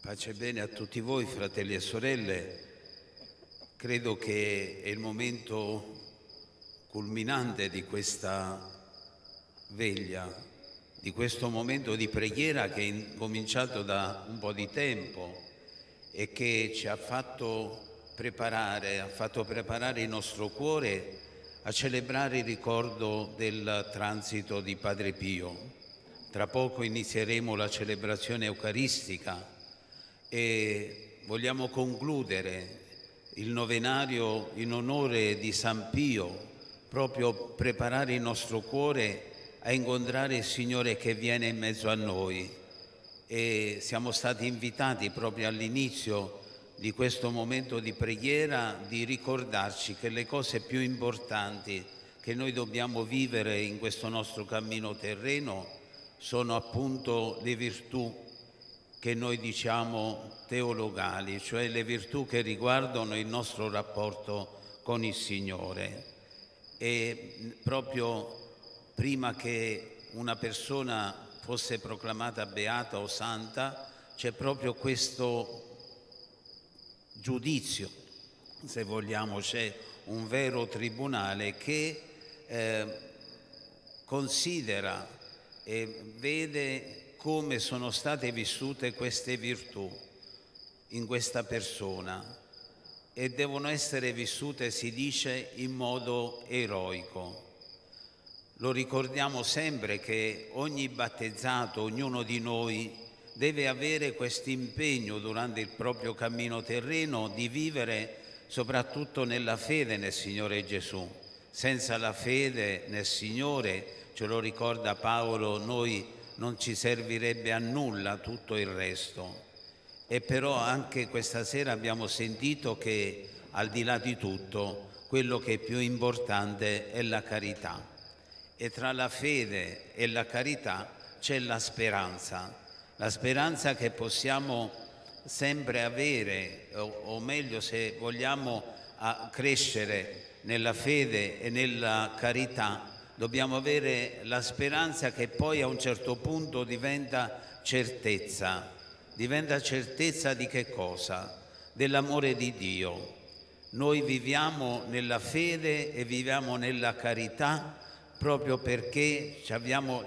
Pace e bene a tutti voi, fratelli e sorelle. Credo che è il momento culminante di questa veglia, di questo momento di preghiera che è cominciato da un po' di tempo e che ci ha fatto preparare, il nostro cuore a celebrare il ricordo del transito di Padre Pio. Tra poco inizieremo la celebrazione eucaristica e vogliamo concludere il novenario in onore di San Pio, proprio preparare il nostro cuore a incontrare il Signore che viene in mezzo a noi. E siamo stati invitati proprio all'inizio di questo momento di preghiera di ricordarci che le cose più importanti che noi dobbiamo vivere in questo nostro cammino terreno sono appunto le virtù che noi diciamo teologali, cioè le virtù che riguardano il nostro rapporto con il Signore. E proprio prima che una persona fosse proclamata beata o santa, c'è proprio questo giudizio, se vogliamo, c'è un vero tribunale che considera e vede come sono state vissute queste virtù in questa persona e devono essere vissute, si dice, in modo eroico. Lo ricordiamo sempre che ogni battezzato, ognuno di noi, deve avere questo impegno durante il proprio cammino terreno di vivere soprattutto nella fede nel Signore Gesù. Senza la fede nel Signore, ce lo ricorda Paolo, noi non ci servirebbe a nulla tutto il resto. E però anche questa sera abbiamo sentito che al di là di tutto quello che è più importante è la carità. E tra la fede e la carità c'è la speranza che possiamo sempre avere, o meglio, se vogliamo crescere nella fede e nella carità, dobbiamo avere la speranza che poi a un certo punto diventa certezza. Diventa certezza di che cosa? Dell'amore di Dio. Noi viviamo nella fede e viviamo nella carità proprio perché abbiamo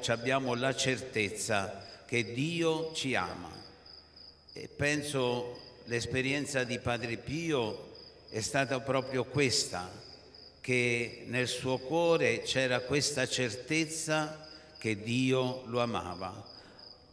la certezza che Dio ci ama. E penso l'esperienza di Padre Pio è stata proprio questa, che nel suo cuore c'era questa certezza che Dio lo amava,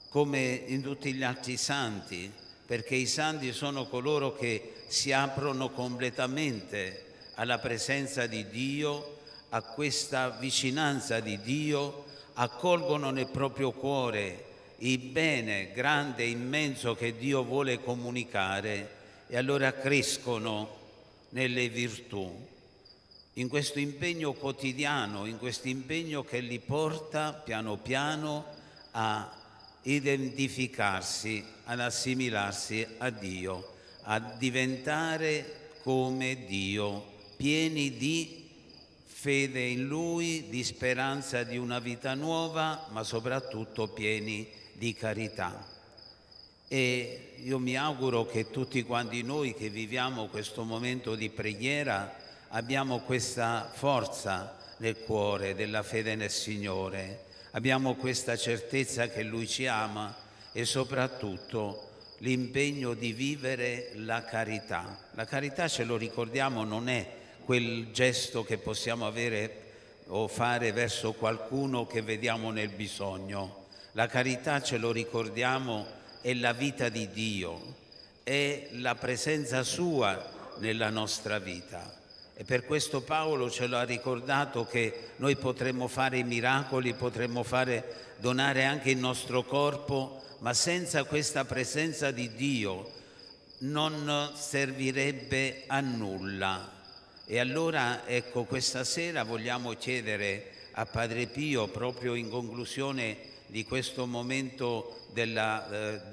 come in tutti gli altri santi, perché i santi sono coloro che si aprono completamente alla presenza di Dio, a questa vicinanza di Dio, accolgono nel proprio cuore il bene grande e immenso che Dio vuole comunicare e allora crescono nelle virtù. In questo impegno quotidiano, in questo impegno che li porta piano piano a identificarsi, ad assimilarsi a Dio, a diventare come Dio, pieni di fede in Lui, di speranza di una vita nuova, ma soprattutto pieni di carità. E io mi auguro che tutti quanti noi che viviamo questo momento di preghiera abbiamo questa forza nel cuore della fede nel Signore, abbiamo questa certezza che Lui ci ama e soprattutto l'impegno di vivere la carità. La carità, ce lo ricordiamo, non è quel gesto che possiamo avere o fare verso qualcuno che vediamo nel bisogno. La carità, ce lo ricordiamo, è la vita di Dio, è la presenza Sua nella nostra vita. E per questo Paolo ce lo ha ricordato, che noi potremmo fare i miracoli, potremmo donare anche il nostro corpo, ma senza questa presenza di Dio non servirebbe a nulla. E allora, ecco, questa sera vogliamo chiedere a Padre Pio, proprio in conclusione di questo momento del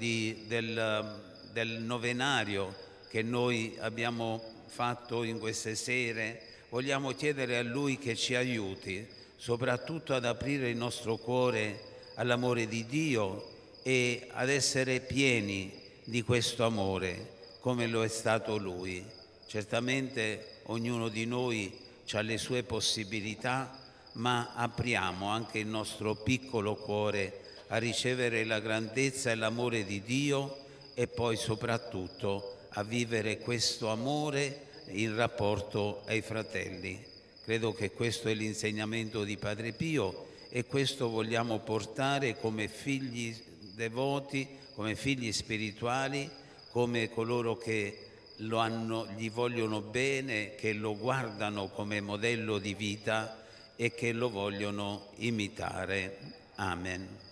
novenario che noi abbiamo fatto in queste sere, vogliamo chiedere a Lui che ci aiuti soprattutto ad aprire il nostro cuore all'amore di Dio e ad essere pieni di questo amore, come lo è stato Lui. Certamente ognuno di noi ha le sue possibilità, ma apriamo anche il nostro piccolo cuore a ricevere la grandezza e l'amore di Dio e poi soprattutto a vivere questo amore in rapporto ai fratelli. Credo che questo è l'insegnamento di Padre Pio e questo vogliamo portare come figli devoti, come figli spirituali, come coloro che gli vogliono bene, che lo guardano come modello di vita e che lo vogliono imitare. Amen.